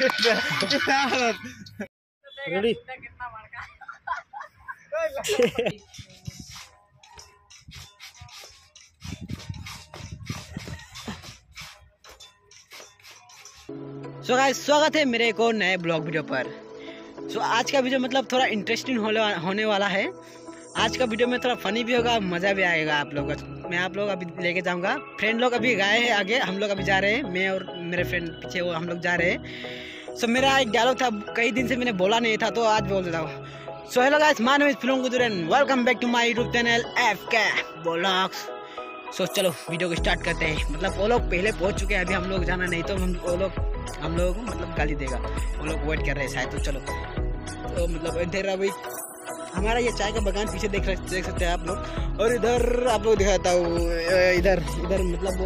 Ready so guys, स्वागत है मेरे एक और नए ब्लॉग वीडियो पर। सो आज का वीडियो मतलब थोड़ा इंटरेस्टिंग होने वाला है। आज का वीडियो में थोड़ा फनी भी होगा, मज़ा भी आएगा आप लोगों को। मैं आप लोग अभी लेके जाऊंगा, फ्रेंड लोग अभी गए हैं आगे, हम लोग अभी जा रहे हैं, मैं और मेरे फ्रेंड पीछे, वो हम लोग जा रहे हैं। सो मेरा एक डायलॉग था, कई दिन से मैंने बोला नहीं था तो आज बोल देता हूँ। So hello guys, my name is फिल्मोन998, welcome back to my YouTube channel FK vlogs. So चलो वीडियो को स्टार्ट करते हैं। मतलब वो लोग पहले पहुँच चुके हैं, अभी हम लोग जाना नहीं तो हम लोगों को मतलब गाली देगा, वो लोग वेट कर रहे हैं शायद। तो चलो तो मतलब इधर अभी हमारा ये चाय का बगान पीछे देख सकते हैं आप लोग। और इधर आप लोग दिखाता हूँ, इधर मतलब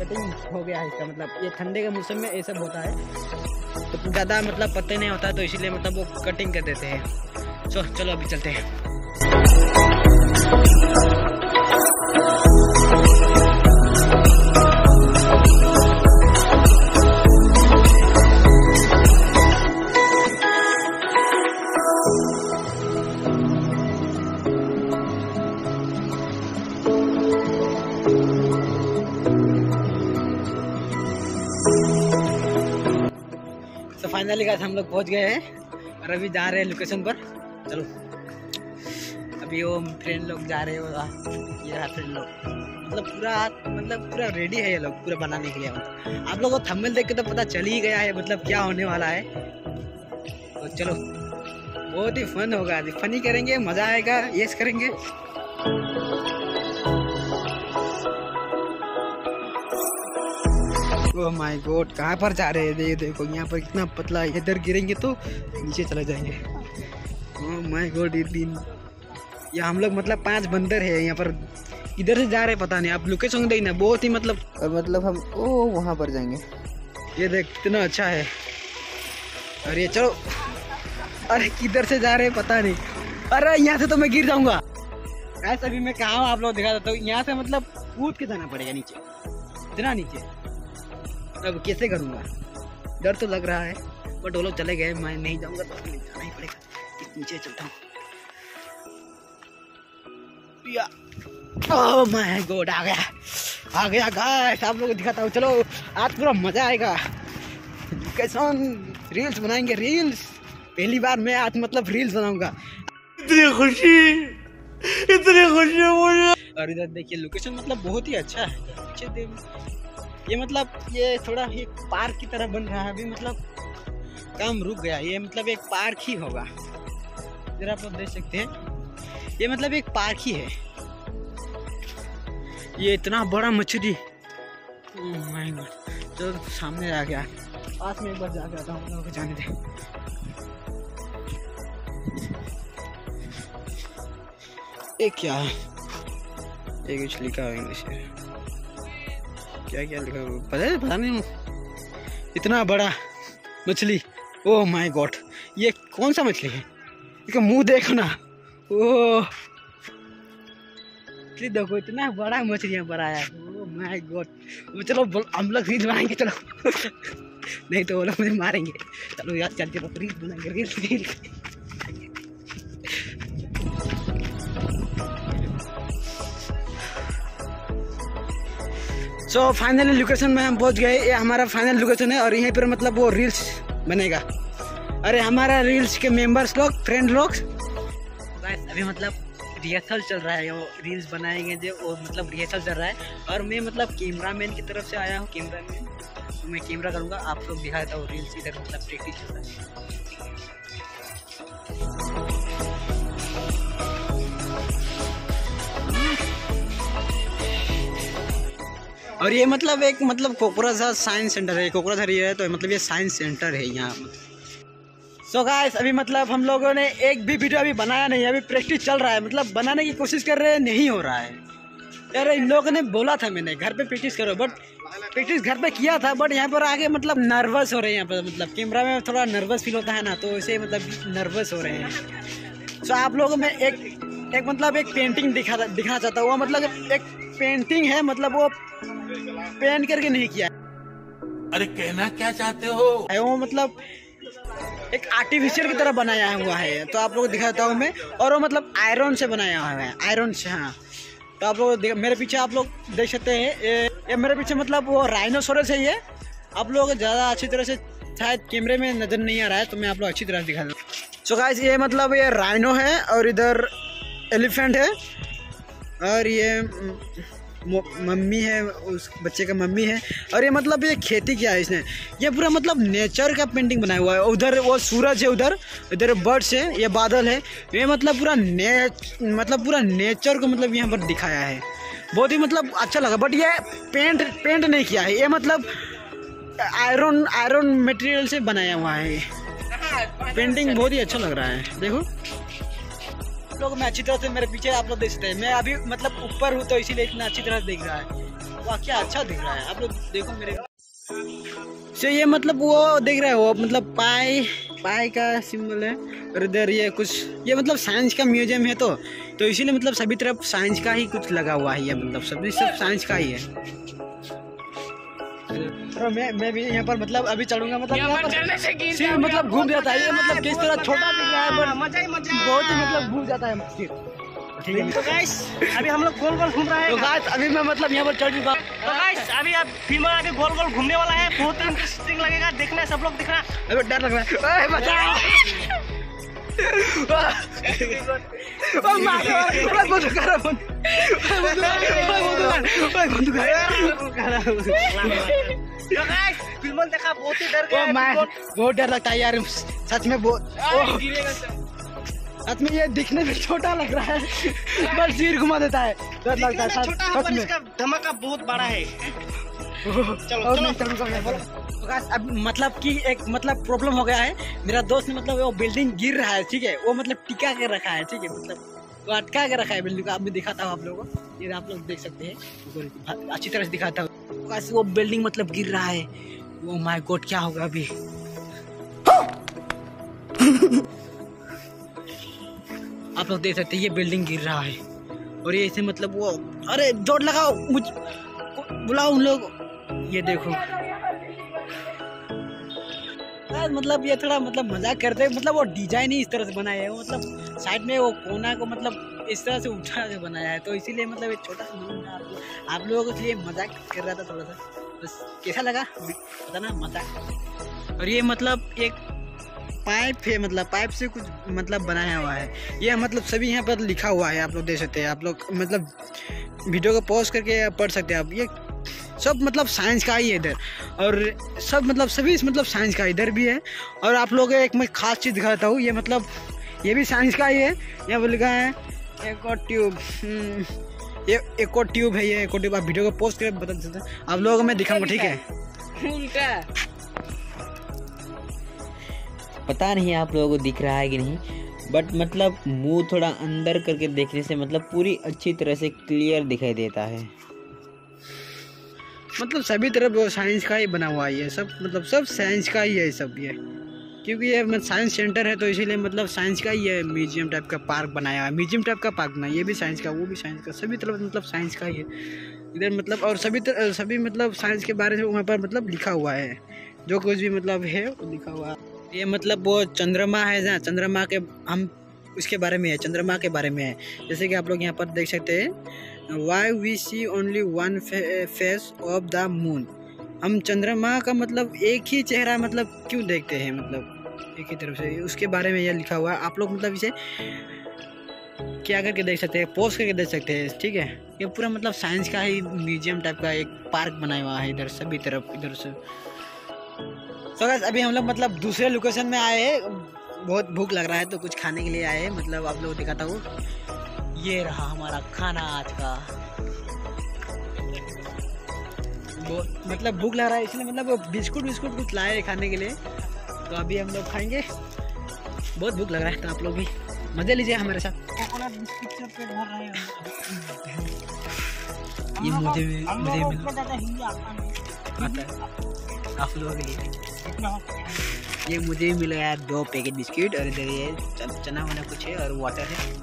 कटिंग हो गया है इसका। मतलब ये ठंडे के मौसम में ये सब होता है तो ज़्यादा मतलब पत्ते नहीं होता है, तो इसीलिए मतलब वो कटिंग कर देते हैं। सो चलो अभी चलते हैं। फाइनली गाइस हम लोग पहुंच गए हैं और अभी जा रहे हैं लोकेशन पर। चलो अभी वो फ्रेंड लोग जा रहे हो, ये रहा फ्रेंड लोग। मतलब पूरा रेडी है ये लोग पूरा बनाने के लिए। आप लोगों को थंबनेल देख के तो पता चल ही गया है मतलब क्या होने वाला है। तो चलो बहुत ही फन होगा, फनी करेंगे, मज़ा आएगा, यस करेंगे। ओ माय गॉड, कहाँ पर जा रहे हैं? देखो यहाँ पर कितना पतला है, इधर गिरेंगे तो नीचे चले जाएंगे। ओ माय गॉड, ये हम लोग मतलब 5 बंदर है यहाँ पर, इधर से जा रहे पता नहीं। आप लोकेशन देखना, बहुत ही मतलब हम ओ वहाँ पर जाएंगे। ये देख कितना अच्छा है। अरे चलो, अरे किधर से जा रहे पता नहीं। अरे यहाँ से तो मैं गिर जाऊँगा। ऐसा अभी मैं कहाँ हूँ आप लोग दिखा देता हूँ। यहाँ से मतलब कूद के जाना पड़ेगा नीचे, इतना नीचे। अब कैसे करूँगा, डर तो लग रहा है बट वो लोग चले गए, मैं नहीं जाऊँगा तो नहीं, जाना ही पड़ेगा। नीचे चलता हूँ। ओह माय गॉड, आ गया गाइस, आप लोगों को दिखाता हूँ। चलो आज पूरा मज़ा आएगा, कैसा रील्स बनाएंगे। रील्स पहली बार मैं आज मतलब रील्स बनाऊँगा। इतनी खुशी मुझे। और इधर देखिए लोकेशन मतलब बहुत ही अच्छा है। अच्छे दिन ये मतलब ये थोड़ा एक पार्क की तरह बन रहा है अभी, मतलब काम रुक गया। ये मतलब एक पार्क ही होगा, जरा आप लोग देख सकते हैं। ये मतलब एक पार्क ही है। ये इतना बड़ा मछली, तो सामने आ गया, पास में एक बार जाके आता हूँ, हम लोगों को जाने दे। एक क्या एक कुछ लिखा है इंग्लिश में, क्या लिखा है पता नहीं। इतना बड़ा मछली, ओह माय गॉड, ये कौन सा मछली है? इसका मुंह देखो ना। ओह देखो, इतना बड़ा मछली यहाँ पर आया। ओह माय गॉड, चलो हम लोग रील बनाएंगे। चलो नहीं तो वो लोग मुझे मारेंगे। चलो यार चलते, रील बनाएंगे, रील। सो फाइनली लोकेशन में हम पहुंच गए। ये हमारा फाइनल लोकेशन है और यहीं पर मतलब वो रील्स बनेगा। अरे हमारा रील्स के मेंबर्स लोग, फ्रेंड लोग, गाइस अभी मतलब रिहर्सल चल रहा है। वो रील्स बनाएंगे जो, वो मतलब रिहर्सल चल रहा है। और मैं मतलब कैमरा मैन की तरफ से आया हूँ, कैमरा मैन, मैं कैमरा करूँगा। आप लोग दिखा देता हूँ रील्स, इधर मतलब प्रैक्टिस चल रहा है। और ये मतलब एक मतलब कोकराझार साइंस सेंटर है, कोकराझार ये है तो मतलब ये साइंस सेंटर है यहाँ। सो गाइस अभी मतलब हम लोगों ने एक भी वीडियो अभी बनाया नहीं है, अभी प्रैक्टिस चल रहा है। मतलब बनाने की कोशिश कर रहे हैं, नहीं हो रहा है। यार इन लोगों ने बोला था मैंने घर पे प्रैक्टिस करो, बट प्रैक्टिस घर पे किया था बट यहाँ पर आगे मतलब नर्वस हो रहे हैं। यहाँ पर मतलब कैमरा में थोड़ा नर्वस फील होता है ना, तो इसे मतलब नर्वस हो रहे हैं। सो आप लोगों में एक मतलब एक पेंटिंग दिखाना चाहता हूँ। मतलब एक पेंटिंग है, मतलब वो पेंट करके नहीं किया। अरे कहना क्या चाहते हो? वो मतलब एक आर्टिफिशियल की तरह बनाया हुआ है, तो आप लोग दिखाता हूँ मैं। और वो मतलब आयरन से बनाया हुआ है, आयरन से। हाँ, तो आप लोग मेरे पीछे आप लोग देख सकते हैं, ये मेरे पीछे मतलब वो राइनोसोरस है। ये आप लोग ज़्यादा अच्छी तरह से शायद कैमरे में नज़र नहीं आ रहा है, तो मैं आप लोग अच्छी तरह से दिखा दूँ। सो गाइस, ये मतलब ये राइनो है और इधर एलिफेंट है और ये मम्मी है, उस बच्चे का मम्मी है। और ये मतलब ये खेती किया है इसने, ये पूरा मतलब नेचर का पेंटिंग बनाया हुआ है। उधर वो सूरज है, उधर इधर बर्ड्स है, ये बादल है। ये मतलब पूरा नेचर को मतलब यहाँ पर दिखाया है। बहुत ही मतलब अच्छा लगा, बट ये पेंट नहीं किया है, ये मतलब आयरन मटेरियल से बनाया हुआ है। पेंटिंग बहुत ही अच्छा लग रहा है। देखो लोग, मैं अच्छी तरह से, मेरे पीछे आप लोग देख सकते हैं। मैं अभी मतलब ऊपर हूँ, तो इसीलिए इतना अच्छी तरह से देख रहा है। वाह, क्या अच्छा दिख रहा है। आप लोग देखो मेरे। सो ये मतलब वो देख रहा है, वो मतलब पाई का सिंबल है। और इधर ये कुछ, ये मतलब साइंस का म्यूजियम है, तो इसीलिए मतलब सभी तरफ साइंस का ही कुछ लगा हुआ है। ये मतलब सब साइंस का ही है। तो मैं भी यहाँ पर मतलब अभी चढ़ूंगा, मतलब यहाँ पर सिर मतलब घूम जाता है। ये मतलब किस तरह छोटा दिख रहा है, पर बहुत ही मतलब घूम जाता है। ठीक है, तो गाइस अभी हम लोग गोल गोल घूम रहे हैं। तो गाइस अभी मैं मतलब यहाँ पर चढ़ चुका। तो गाइस अभी आप फिल्म आगे गोल गोल घूमने वाला है, बहुत इंटरेस्टिंग लगेगा देखना। सब लोग दिखना, अभी डर लग रहा है। बहुत डर लगता है यार, सच में। बहुत सच में ये दिखने में छोटा लग रहा है, बस सिर घुमा देता है, डर लगता है सच में। इसका धमाका बहुत बड़ा है। चलो चलो, अब मतलब कि एक मतलब प्रॉब्लम हो गया है। मेरा दोस्त ने मतलब वो बिल्डिंग गिर रहा है, ठीक है, वो मतलब टिका के रखा है, ठीक है, मतलब वो अटका के रखा है बिल्डिंग को। अब मैं दिखाता हूँ आप लोगों को, ये आप लोग देख सकते हैं, अच्छी तरह से दिखाता हूँ। वो बिल्डिंग मतलब गिर रहा है। वो माय गॉड, क्या होगा अभी। आप लोग देख सकते हैं, ये बिल्डिंग गिर रहा है। और ये ऐसे मतलब वो, अरे जोर लगाओ, मुझ बुलाओ उन लोग। ये देखो मतलब ये थोड़ा मतलब मजाक करते हैं, मतलब वो डिजाइन ही इस तरह से बनाया है। वो मतलब साइड में वो कोना को मतलब इस तरह से उठा के बनाया है, तो इसीलिए मतलब एक छोटा सा आप लोगों के लिए मजाक कर रहा था थोड़ा सा। बस कैसा लगा पता ना, मजाक। और ये मतलब एक पाइप है, मतलब पाइप से कुछ मतलब बनाया हुआ है। ये मतलब सभी यहाँ पर लिखा हुआ है, आप लोग देख सकते हैं। आप लोग मतलब वीडियो को पॉज करके पढ़ सकते हैं आप। ये सब मतलब साइंस का ही है इधर, और सब मतलब सभी मतलब साइंस का इधर भी है। और आप लोग एक मैं खास चीज़ दिखाता हूँ, ये मतलब ये भी साइंस का ही है। यहाँ पर लिखा है एको ट्यूब, ये एको ट्यूब है। ये एको ट्यूब आप वीडियो को पोस्ट करके बता देते हैं, आप लोगों को मैं दिखाऊंगा, ठीक है। पता नहीं आप लोगों को दिख रहा है कि नहीं, बट मतलब मुँह थोड़ा अंदर करके देखने से मतलब पूरी अच्छी तरह से क्लियर दिखाई देता है। मतलब सभी तरफ वो साइंस का ही बना हुआ है। सब मतलब सब साइंस का ही है सब। ये क्योंकि ये मतलब साइंस सेंटर है, तो इसीलिए मतलब साइंस का ही है। म्यूजियम टाइप का पार्क बनाया है, म्यूजियम टाइप का पार्क बनाया, ये भी साइंस का, वो भी साइंस का, सभी तरफ मतलब साइंस का ही है इधर। मतलब और सभी मतलब साइंस के बारे में वहाँ पर मतलब लिखा हुआ है, जो कुछ भी मतलब है वो लिखा हुआ है। ये मतलब वो चंद्रमा है ना, चंद्रमा के हम उसके बारे में है, चंद्रमा के बारे में है। जैसे कि आप लोग यहाँ पर देख सकते हैं, why we see only one face of the moon. हम चंद्रमा का मतलब एक ही चेहरा मतलब क्यों देखते हैं, मतलब एक ही तरफ से, उसके बारे में यह लिखा हुआ है। आप लोग मतलब इसे क्या करके देख सकते हैं, पोस्ट करके देख सकते हैं, ठीक है। ये पूरा मतलब साइंस का ही म्यूजियम टाइप का एक पार्क बनाया हुआ है इधर, सभी तरफ इधर से। तो गाइस अभी हम लोग मतलब दूसरे लोकेशन में आए हैं, बहुत भूख लग रहा है, तो कुछ खाने के लिए आए। मतलब आप लोग दिखाता हूँ, ये रहा हमारा खाना आज का। मतलब भूख लग रहा है, इसलिए मतलब वो बिस्कुट कुछ लाए खाने के लिए, तो अभी हम लोग खाएंगे। बहुत भूख लग रहा है, तो आप लोग भी मजे लीजिए हमारे साथ। ये मुझे मुझे मिला यार 2 पैकेट बिस्किट। और इधर ये चना वना कुछ है और वाटर है,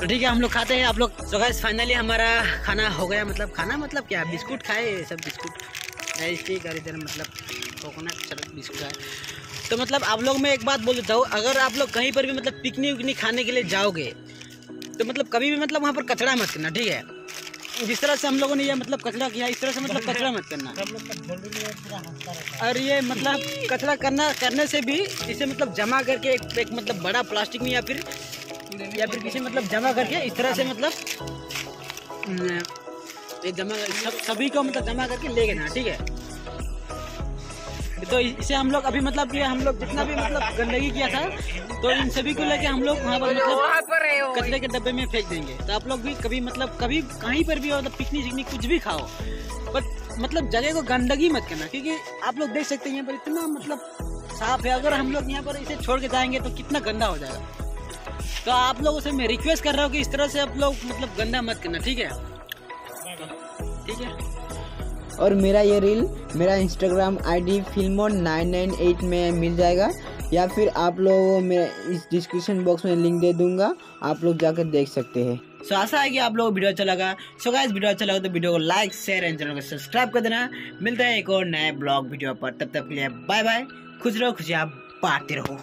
तो ठीक है हम लोग खाते हैं। आप लोग। सो गाइस फाइनली हमारा खाना हो गया, मतलब खाना मतलब क्या, बिस्कुट खाए सब बिस्कुट। है इसलिए गाड़ी देना मतलब कोकोनट चरक बिस्कुट है। तो मतलब आप लोग मैं एक बात बोल देता हूँ, अगर आप लोग कहीं पर भी मतलब पिकनिक विकनिक खाने के लिए जाओगे तो मतलब कभी भी मतलब वहाँ पर कचरा मत करना, ठीक है? जिस तरह से हम लोगों ने ये मतलब कचरा किया इस तरह से मतलब कचरा मत करना। और ये मतलब कचरा करने से भी इसे मतलब जमा करके एक मतलब बड़ा प्लास्टिक में या फिर किसी मतलब जमा करके इस तरह से मतलब ये जमा सभी को मतलब जमा करके ले लेना, ठीक है? तो इसे हम लोग अभी मतलब ये हम लोग जितना भी मतलब गंदगी किया था तो इन सभी को लेके हम लोग वहाँ पर मतलब कचरे के डब्बे में फेंक देंगे। तो आप लोग भी कभी मतलब कभी कहीं पर भी हो मतलब पिकनिक शिकनिक कुछ भी खाओ बट मतलब जगह को गंदगी मत करना, क्योंकि आप लोग देख सकते हैं यहाँ पर इतना मतलब साफ है, अगर हम लोग यहाँ पर इसे छोड़ के जाएंगे तो कितना गंदा हो जाएगा। तो आप लोगों से मैं रिक्वेस्ट कर रहा हूँ कि इस तरह से आप लोग मतलब गंदा मत करना, ठीक है? ठीक है। और मेरा ये रील मेरा इंस्टाग्राम आईडी फिल्मोन998 में मिल जाएगा, या फिर आप लोगों मैं इस डिस्क्रिप्शन बॉक्स में लिंक दे दूंगा, आप लोग जाकर देख सकते हैं। सो आशा है कि आप लोगों को वीडियो अच्छा लगा। सो गाइस वीडियो अच्छा लगा तो वीडियो को लाइक शेयर एंड चैनल को सब्सक्राइब कर देना। मिलता है एक और नए ब्लॉग वीडियो पर, तब तक के लिए बाय बाय। खुश रहो, खुशियाँ बांटते रहो।